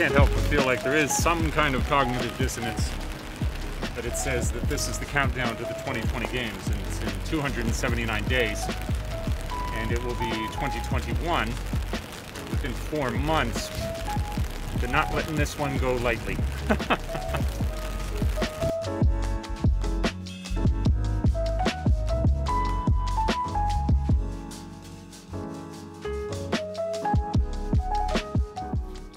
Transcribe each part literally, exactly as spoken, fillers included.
can't help but feel like there is some kind of cognitive dissonance that it says that this is the countdown to the twenty twenty games, and it's in two hundred seventy-nine days, and it will be twenty twenty-one within four months. They're not letting this one go lightly.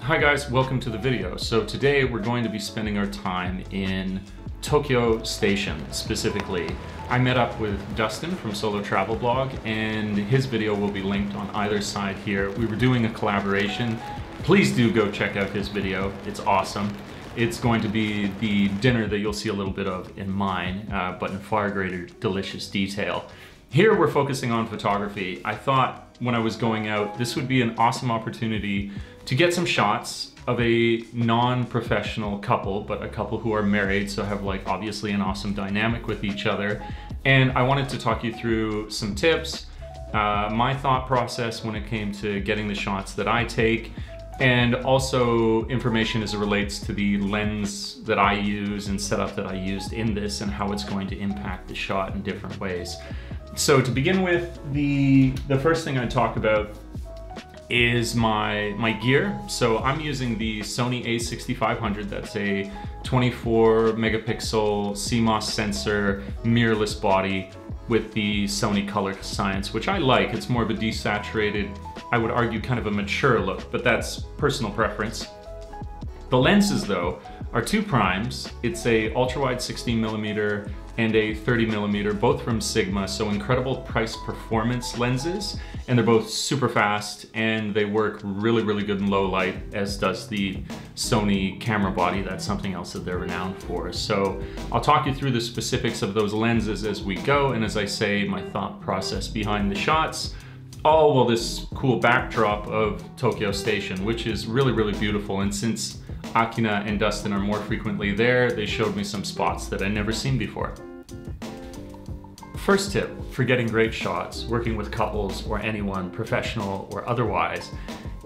Hi guys, welcome to the video. So today we're going to be spending our time in Tokyo Station specifically. I met up with Dustin from Solo Travel Blog, and his video will be linked on either side here. We were doing a collaboration. Please do go check out his video, it's awesome. It's going to be the dinner that you'll see a little bit of in mine, uh, but in far greater delicious detail. Here we're focusing on photography. I thought when I was going out, this would be an awesome opportunity to get some shots of a non-professional couple, but a couple who are married, so have like obviously an awesome dynamic with each other. And I wanted to talk you through some tips, uh, my thought process when it came to getting the shots that I take, and also information as it relates to the lens that I use and setup that I used in this and how it's going to impact the shot in different ways. So to begin with, the, the first thing I talk about is my, my gear. So I'm using the Sony a sixty-five hundred, that's a twenty-four megapixel C M O S sensor, mirrorless body with the Sony color science, which I like. It's more of a desaturated, I would argue kind of a mature look, but that's personal preference. The lenses though are two primes. It's a ultra wide sixteen millimeter and a thirty millimeter, both from Sigma, so incredible price performance lenses, and they're both super fast and they work really, really good in low light, as does the Sony camera body. That's something else that they're renowned for. So I'll talk you through the specifics of those lenses as we go, and as I say, my thought process behind the shots, all while this cool backdrop of Tokyo Station, which is really, really beautiful. And since Akina and Dustin are more frequently there, they showed me some spots that I'd never seen before. First tip for getting great shots, working with couples or anyone, professional or otherwise,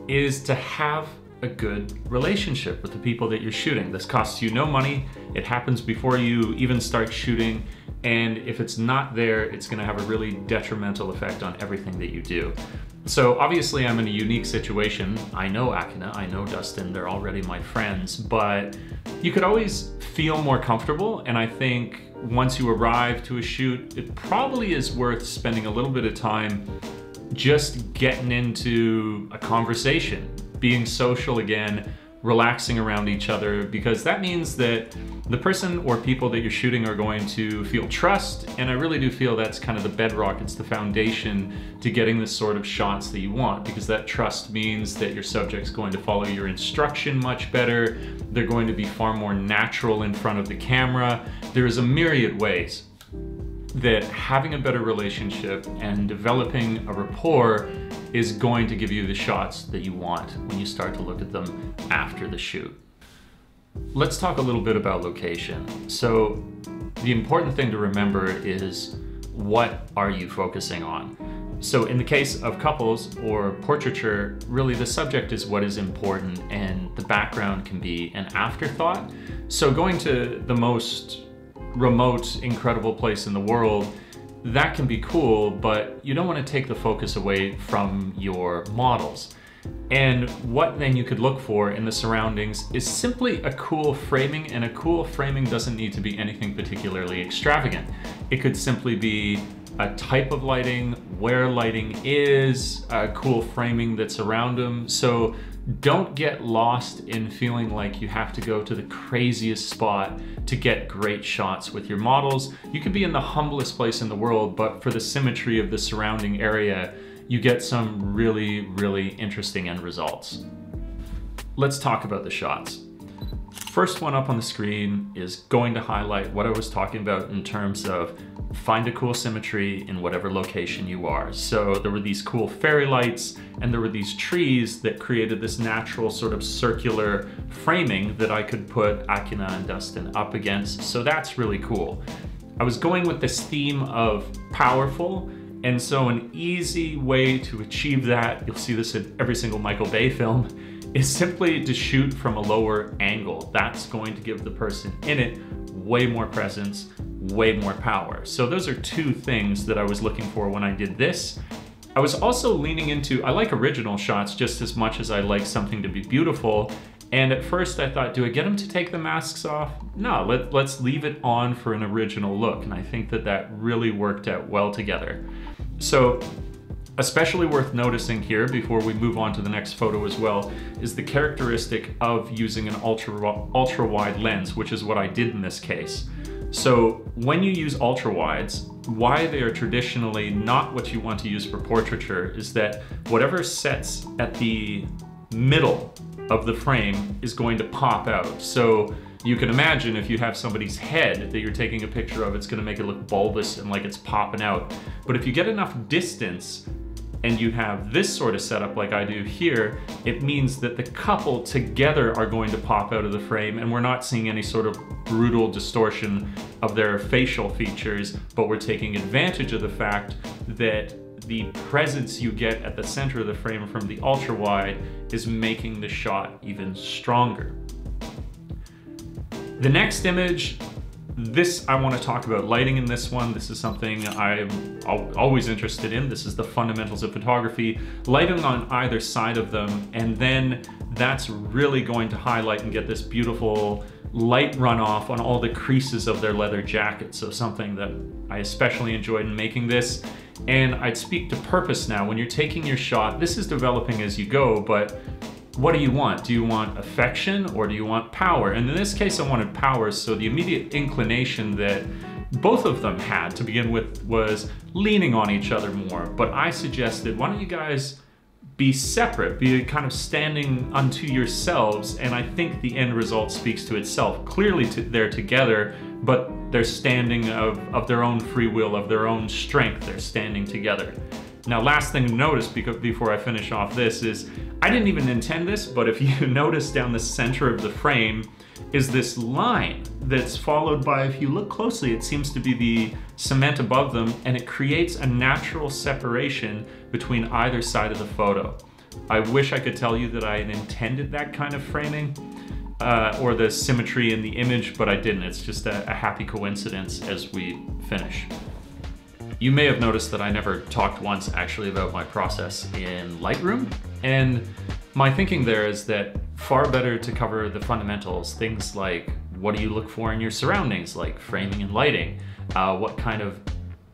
is to have a good relationship with the people that you're shooting. This costs you no money. It happens before you even start shooting. And if it's not there, it's gonna have a really detrimental effect on everything that you do. So obviously I'm in a unique situation. I know Akina, I know Dustin, they're already my friends, but you could always feel more comfortable. And I think once you arrive to a shoot, it probably is worth spending a little bit of time just getting into a conversation, being social again, relaxing around each other, because that means that the person or people that you're shooting are going to feel trust. And I really do feel that's kind of the bedrock. It's the foundation to getting the sort of shots that you want, because that trust means that your subject's going to follow your instruction much better. They're going to be far more natural in front of the camera. There is a myriad ways that having a better relationship and developing a rapport is going to give you the shots that you want when you start to look at them after the shoot. Let's talk a little bit about location. So the important thing to remember is, what are you focusing on? So in the case of couples or portraiture, really the subject is what is important and the background can be an afterthought. So going to the most remote, incredible place in the world, that can be cool, but you don't want to take the focus away from your models. And what then you could look for in the surroundings is simply a cool framing, and a cool framing doesn't need to be anything particularly extravagant. It could simply be a type of lighting, where lighting is, a cool framing that's around them. So don't get lost in feeling like you have to go to the craziest spot to get great shots with your models. You could be in the humblest place in the world, but for the symmetry of the surrounding area, you get some really, really interesting end results. Let's talk about the shots. First one up on the screen is going to highlight what I was talking about in terms of find a cool symmetry in whatever location you are. So there were these cool fairy lights and there were these trees that created this natural sort of circular framing that I could put Akina and Dustin up against. So that's really cool. I was going with this theme of powerful And so an easy way to achieve that, you'll see this in every single Michael Bay film, is simply to shoot from a lower angle. That's going to give the person in it way more presence, way more power. So those are two things that I was looking for when I did this. I was also leaning into, I like original shots just as much as I like something to be beautiful. And at first I thought, do I get them to take the masks off? No, let, let's leave it on for an original look. And I think that that really worked out well together. So especially worth noticing here before we move on to the next photo as well is the characteristic of using an ultra, ultra wide lens, which is what I did in this case. So when you use ultra wides, why they are traditionally not what you want to use for portraiture is that whatever sets at the middle of the frame is going to pop out. So you can imagine if you have somebody's head that you're taking a picture of, it's going to make it look bulbous and like it's popping out. But if you get enough distance and you have this sort of setup like I do here, it means that the couple together are going to pop out of the frame and we're not seeing any sort of brutal distortion of their facial features, but we're taking advantage of the fact that the presence you get at the center of the frame from the ultra wide is making the shot even stronger. The next image, this, I want to talk about lighting in this one. This is something I'm always interested in. This is the fundamentals of photography, lighting on either side of them. And then that's really going to highlight and get this beautiful light runoff on all the creases of their leather jacket. So something that I especially enjoyed in making this. And I'd speak to purpose now. When you're taking your shot, this is developing as you go, but what do you want? Do you want affection or do you want power? And in this case, I wanted power. So the immediate inclination that both of them had to begin with was leaning on each other more. But I suggested, why don't you guys be separate, be kind of standing unto yourselves? And I think the end result speaks to itself. Clearly they're together, but they're standing of, of their own free will, of their own strength. They're standing together. Now, last thing to notice because before I finish off this is, I didn't even intend this, but if you notice down the center of the frame is this line that's followed by, if you look closely, it seems to be the cement above them, and it creates a natural separation between either side of the photo. I wish I could tell you that I had intended that kind of framing uh, or the symmetry in the image, but I didn't. It's just a, a happy coincidence as we finish. You may have noticed that I never talked once actually about my process in Lightroom. And my thinking there is that far better to cover the fundamentals, things like what do you look for in your surroundings, like framing and lighting, uh, what kind of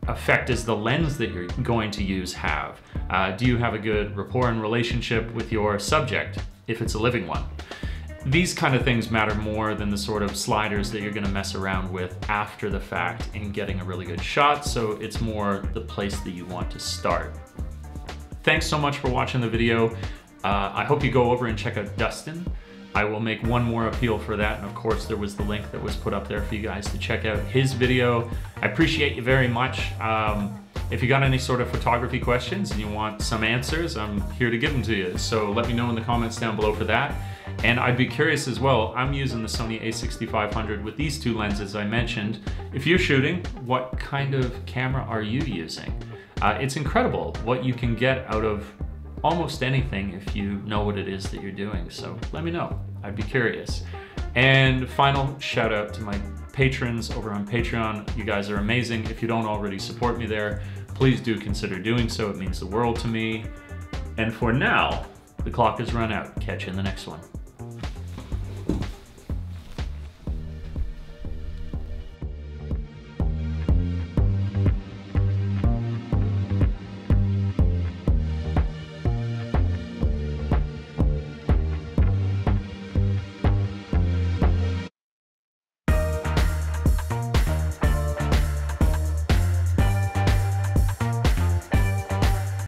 effect does the lens that you're going to use have? Uh, do you have a good rapport and relationship with your subject, if it's a living one? These kind of things matter more than the sort of sliders that you're gonna mess around with after the fact in getting a really good shot, so it's more the place that you want to start. Thanks so much for watching the video. Uh, I hope you go over and check out Dustin. I will make one more appeal for that, and of course there was the link that was put up there for you guys to check out his video. I appreciate you very much. Um, If you got any sort of photography questions and you want some answers, I'm here to give them to you. So let me know in the comments down below for that. And I'd be curious as well, I'm using the Sony a sixty-five hundred with these two lenses I mentioned. If you're shooting, what kind of camera are you using? Uh, it's incredible what you can get out of almost anything if you know what it is that you're doing. So let me know, I'd be curious. And final shout out to my patrons over on Patreon. You guys are amazing. If you don't already support me there, please do consider doing so. It means the world to me. And for now, the clock has run out. Catch you in the next one.